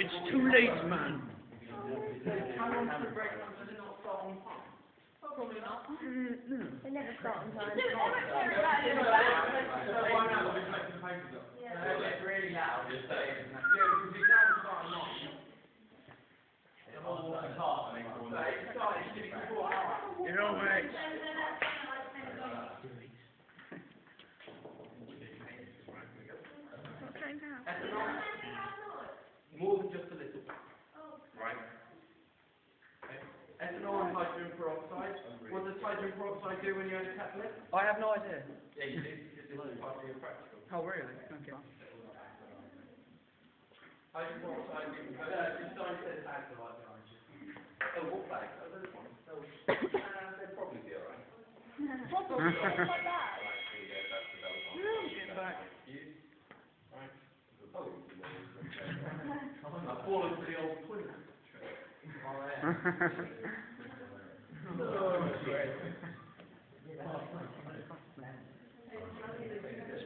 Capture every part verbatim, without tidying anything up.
It's too late, man. How long does the break run? Does it not start on time? Probably not. It never starts on time. It's really loud. It's you know, mate. What time now? More than just a little. Right? Ethanol and hydrogen peroxide. What does hydrogen peroxide do when you add a catalyst? I have no idea. Yeah, you do. It's hardly practical. Oh, really? Okay. Hydrogen peroxide. This sign says alkaline. Oh, what flag? Oh, there's one. They'll probably be alright. Probably. Like that. I've fallen to the old twin. This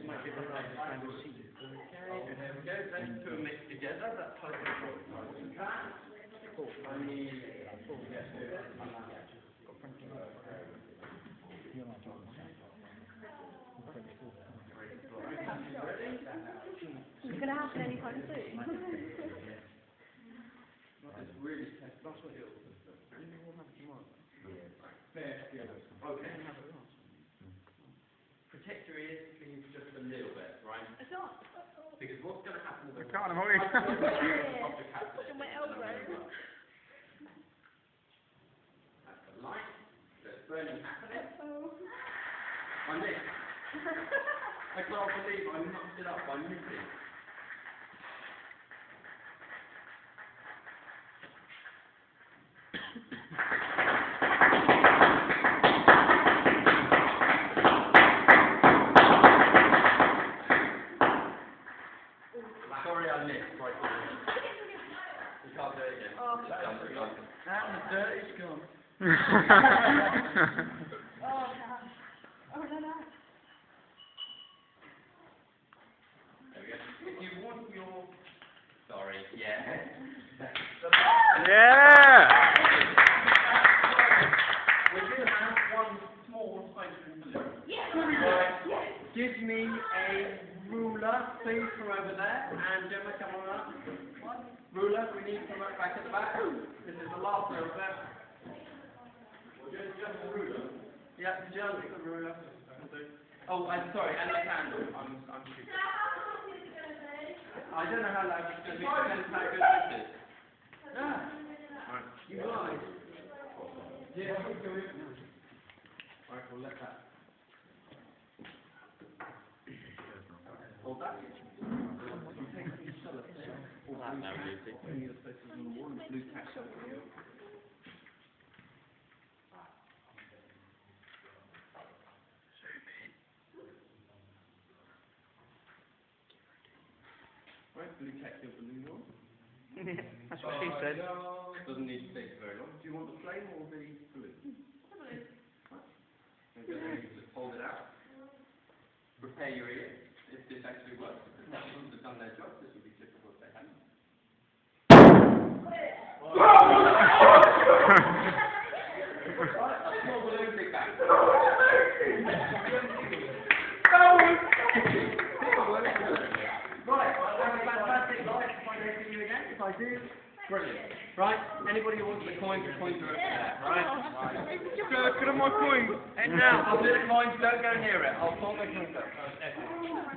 might be the right time to see you. Okay, there we go. Let's two mixed together. That's how it's done. I mean, it's going to happen anytime soon. It's really test. That's what it is. We'll have it tomorrow. Yeah. Okay. Protect your ears just a little bit, right? It's not. Because what's going to happen is I can't hold it. I'm pushing my elbow. That's the light. There's burning happening. I'm in. I can't believe I knocked it up by missing. Sorry, I missed. Right. You can't do it again. Oh, that that is gone. And the dirt is gone. Oh, no. Oh, no, no. There we go. If you want your... Sorry, yeah. Yeah! We're going to have one small hydrogen balloon. Yes! Give me a... ruler, please, from over there, and Gemma, come on up. Ruler, we need to come back at the back. This is the last over there. Just, just the ruler. Yeah, just the ruler. Oh, I'm sorry, and the candle. I'm, I'm stupid. I don't know how long it's going to be. How good this is. Ah, you lied. Yeah, I'm going. Right, we'll let that. Well, that is. You take the cellar there, or blue tack, and you're supposed to do one blue tack. Zoom in. Right, blue tack your balloon on. That's what she said. Doesn't need to take very long. Do you want the flame or the balloon? The balloon. Right. Just hold it out. Prepare your ears. If this actually works, if the machines have done their job, this would be difficult to handle. A small balloon, big bang. Right, have a fantastic life. If I don't see you again, if I do, brilliant. Right, anybody who wants the coin, the coins are over there, right? Go look at my coins. And now, I'll do the coins, don't go near it. I'll pull my coins up.